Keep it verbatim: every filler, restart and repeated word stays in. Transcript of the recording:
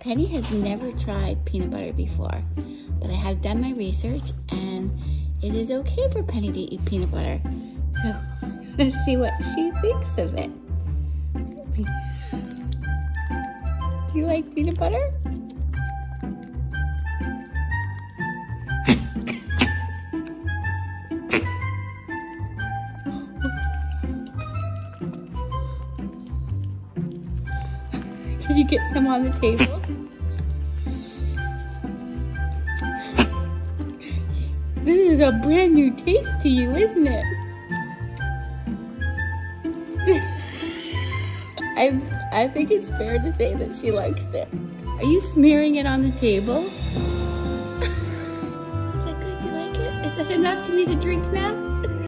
Penny has never tried peanut butter before, but I have done my research and it is okay for Penny to eat peanut butter. So I'm gonna see what she thinks of it. Do you like peanut butter? Did you get some on the table? This is a brand new taste to you, isn't it? I I think it's fair to say that she likes it. Are you smearing it on the table? Is that good? Do you like it? Is that enough? Do you need a drink now?